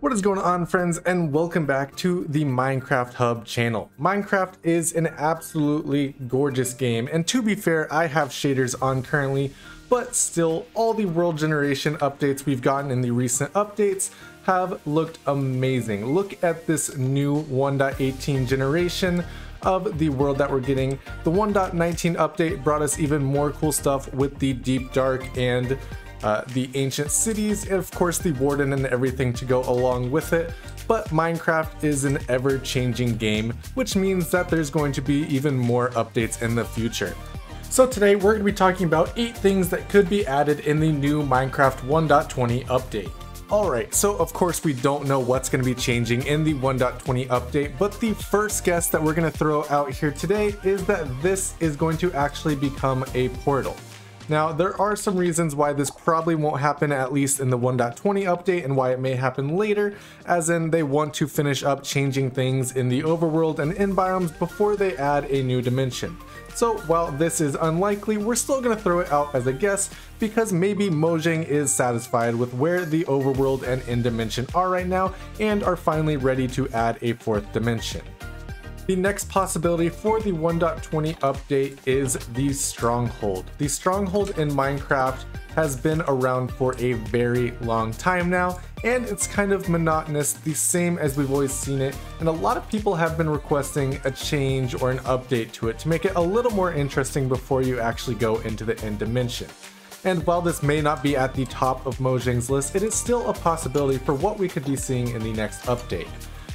What is going on, friends, and welcome back to the Minecraft Hub channel. Minecraft is an absolutely gorgeous game, and to be fair, I have shaders on currently, but still all the world generation updates we've gotten in the recent updates have looked amazing. Look at this new 1.18 generation of the world that we're getting. The 1.19 update brought us even more cool stuff with the deep dark and the ancient cities, and of course the warden and everything to go along with it. But Minecraft is an ever-changing game, which means that there's going to be even more updates in the future. So today we're going to be talking about 8 things that could be added in the new Minecraft 1.20 update. Alright, so of course we don't know what's going to be changing in the 1.20 update, but the first guess that we're going to throw out here today is that this is going to actually become a portal. Now, there are some reasons why this probably won't happen, at least in the 1.20 update, and why it may happen later, as in they want to finish up changing things in the overworld and environs before they add a new dimension. So while this is unlikely, we're still going to throw it out as a guess, because maybe Mojang is satisfied with where the overworld and end dimension are right now and are finally ready to add a fourth dimension. The next possibility for the 1.20 update is the stronghold. The stronghold in Minecraft has been around for a very long time now, and it's kind of monotonous, the same as we've always seen it, and a lot of people have been requesting a change or an update to it to make it a little more interesting before you actually go into the end dimension. And while this may not be at the top of Mojang's list, it is still a possibility for what we could be seeing in the next update.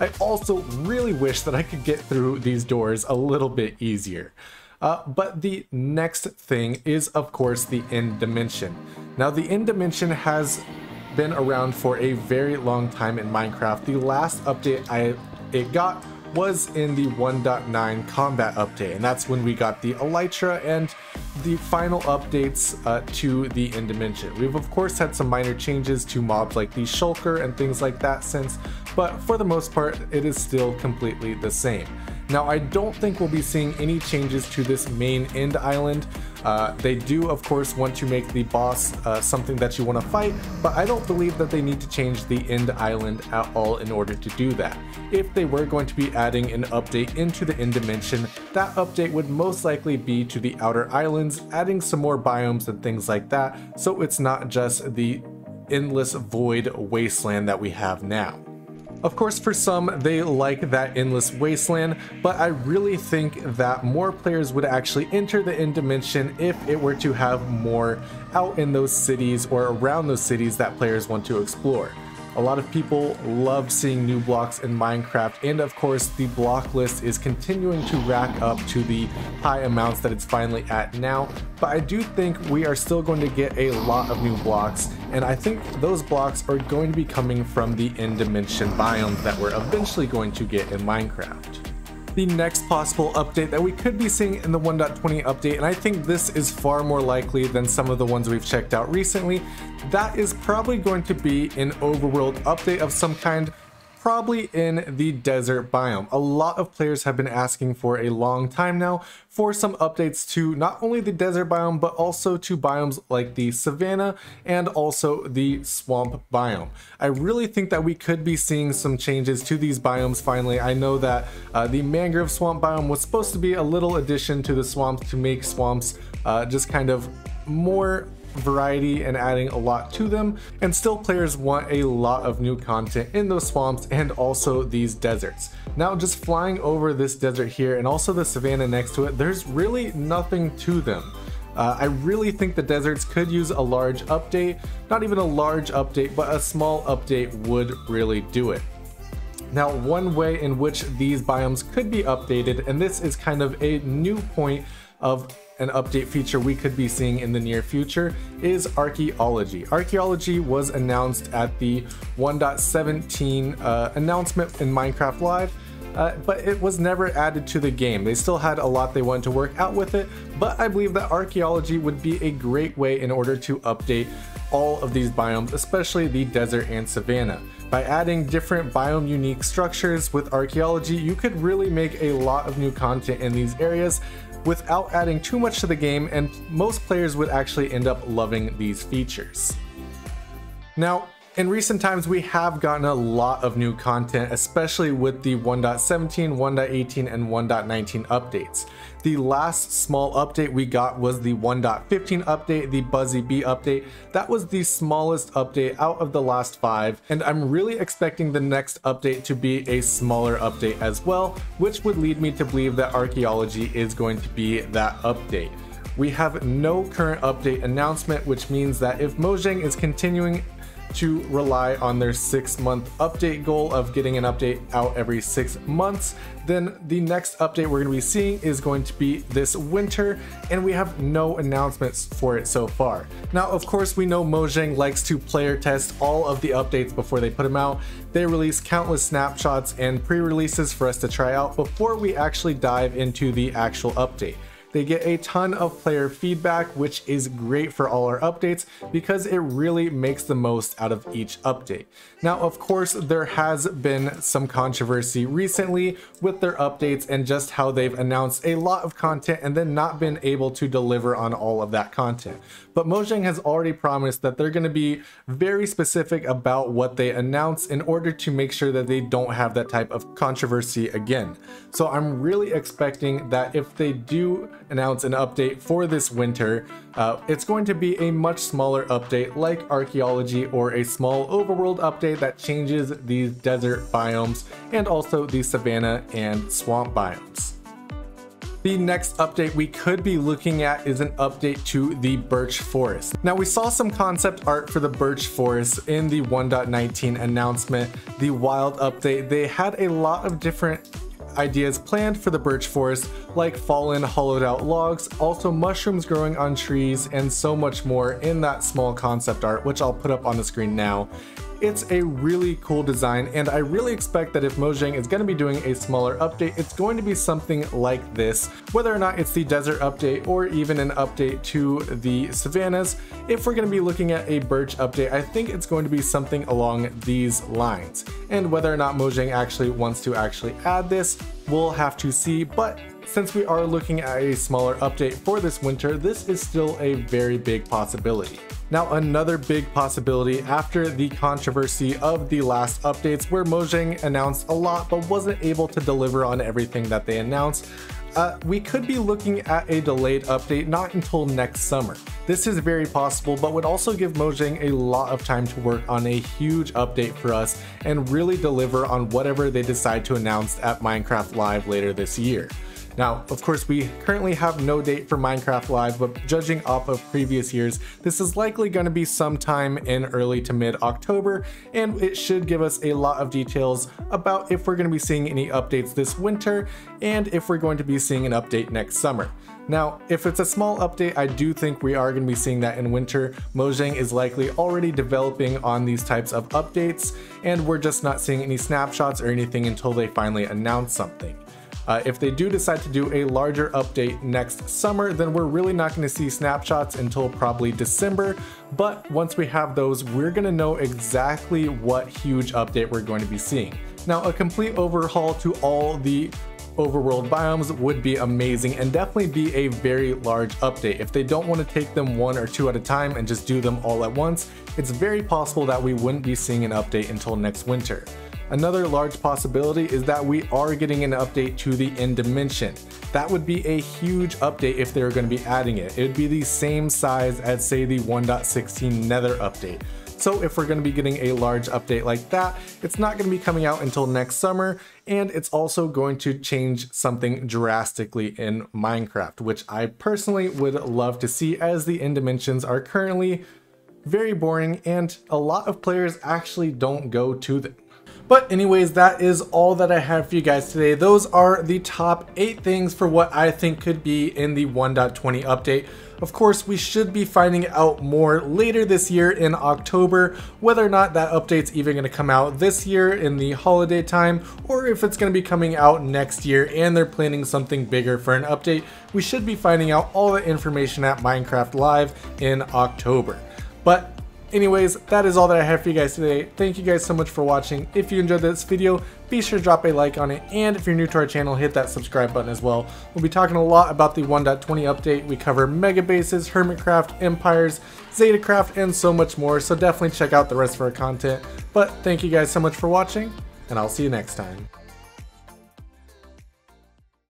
I also really wish that I could get through these doors a little bit easier. But the next thing is, of course, the end dimension. Now, the end dimension has been around for a very long time in Minecraft. The last update it got was in the 1.9 combat update, and that's when we got the Elytra and the final updates to the end dimension. We've of course had some minor changes to mobs like the Shulker and things like that since, but for the most part it is still completely the same. Now, I don't think we'll be seeing any changes to this main end island. They do of course want to make the boss something that you want to fight, but I don't believe that they need to change the end island at all in order to do that. If they were going to be adding an update into the end dimension, that update would most likely be to the outer islands, adding some more biomes and things like that, so it's not just the endless void wasteland that we have now. Of course, for some, they like that endless wasteland, but I really think that more players would actually enter the end dimension if it were to have more out in those cities or around those cities that players want to explore. A lot of people love seeing new blocks in Minecraft, and of course the block list is continuing to rack up to the high amounts that it's finally at now, but I do think we are still going to get a lot of new blocks, and I think those blocks are going to be coming from the end dimension biomes that we're eventually going to get in Minecraft. The next possible update that we could be seeing in the 1.20 update, and I think this is far more likely than some of the ones we've checked out recently, that is probably going to be an overworld update of some kind, probably in the desert biome. A lot of players have been asking for a long time now for some updates to not only the desert biome, but also to biomes like the savanna and also the swamp biome. I really think that we could be seeing some changes to these biomes finally. I know that the mangrove swamp biome was supposed to be a little addition to the swamps to make swamps just kind of more variety and adding a lot to them, and still players want a lot of new content in those swamps and also these deserts. Now, just flying over this desert here and also the savanna next to it, there's really nothing to them. I really think the deserts could use a large update. Not even a large update, but a small update would really do it. Now, one way in which these biomes could be updated, and this is kind of a new point of an update feature we could be seeing in the near future, is archaeology. Archaeology was announced at the 1.17 announcement in Minecraft Live, but it was never added to the game. They still had a lot they wanted to work out with it, but I believe that archaeology would be a great way in order to update all of these biomes, especially the desert and savanna. By adding different biome unique structures with archaeology, you could really make a lot of new content in these areas without adding too much to the game, and most players would actually end up loving these features. Now, In recent times, we have gotten a lot of new content, especially with the 1.17, 1.18, and 1.19 updates. The last small update we got was the 1.15 update, the Buzzy Bee update. That was the smallest update out of the last 5, and I'm really expecting the next update to be a smaller update as well, which would lead me to believe that archaeology is going to be that update. We have no current update announcement, which means that if Mojang is continuing to rely on their 6-month update goal of getting an update out every 6 months, then the next update we're going to be seeing is going to be this winter, and we have no announcements for it so far. Now, of course, we know Mojang likes to player test all of the updates before they put them out. They release countless snapshots and pre-releases for us to try out before we actually dive into the actual update. They get a ton of player feedback, which is great for all our updates because it really makes the most out of each update. Now, of course, there has been some controversy recently with their updates and just how they've announced a lot of content and then not been able to deliver on all of that content. But Mojang has already promised that they're going to be very specific about what they announce in order to make sure that they don't have that type of controversy again. So I'm really expecting that if they do announce an update for this winter, it's going to be a much smaller update like archaeology or a small overworld update that changes these desert biomes and also the savanna and swamp biomes. The next update we could be looking at is an update to the Birch Forest. Now, we saw some concept art for the Birch Forest in the 1.19 announcement, the Wild update. They had a lot of different ideas planned for the Birch Forest, like fallen hollowed out logs, also mushrooms growing on trees, and so much more in that small concept art, which I'll put up on the screen now. It's a really cool design, and I really expect that if Mojang is going to be doing a smaller update, it's going to be something like this. Whether or not it's the desert update or even an update to the savannas, if we're going to be looking at a birch update, I think it's going to be something along these lines. And whether or not Mojang actually wants to add this, we'll have to see, but since we are looking at a smaller update for this winter, this is still a very big possibility. Now, another big possibility after the controversy of the last updates where Mojang announced a lot but wasn't able to deliver on everything that they announced, we could be looking at a delayed update not until next summer. This is very possible, but would also give Mojang a lot of time to work on a huge update for us and really deliver on whatever they decide to announce at Minecraft Live later this year. Now, of course, we currently have no date for Minecraft Live, but judging off of previous years, this is likely going to be sometime in early to mid-October, and it should give us a lot of details about if we're going to be seeing any updates this winter and if we're going to be seeing an update next summer. Now, if it's a small update, I do think we are going to be seeing that in winter. Mojang is likely already developing on these types of updates, and we're just not seeing any snapshots or anything until they finally announce something. If they do decide to do a larger update next summer, then we're really not going to see snapshots until probably December, but once we have those, we're going to know exactly what huge update we're going to be seeing. Now, a complete overhaul to all the overworld biomes would be amazing and definitely be a very large update. If they don't want to take them one or two at a time and just do them all at once, it's very possible that we wouldn't be seeing an update until next winter. Another large possibility is that we are getting an update to the End Dimension. That would be a huge update if they were going to be adding it. It would be the same size as, say, the 1.16 Nether update. So if we're going to be getting a large update like that, it's not going to be coming out until next summer, and it's also going to change something drastically in Minecraft, which I personally would love to see, as the End Dimensions are currently very boring and a lot of players actually don't go to them. But anyways, that is all that I have for you guys today. Those are the top 8 things for what I think could be in the 1.20 update. Of course, we should be finding out more later this year in October, whether or not that update's even going to come out this year in the holiday time, or if it's going to be coming out next year and they're planning something bigger for an update. We should be finding out all the information at Minecraft Live in October. But anyways, that is all that I have for you guys today. Thank you guys so much for watching. If you enjoyed this video, be sure to drop a like on it. And if you're new to our channel, hit that subscribe button as well. We'll be talking a lot about the 1.20 update. We cover mega bases, Hermitcraft, Empires, Zetacraft, and so much more, so definitely check out the rest of our content. But thank you guys so much for watching, and I'll see you next time.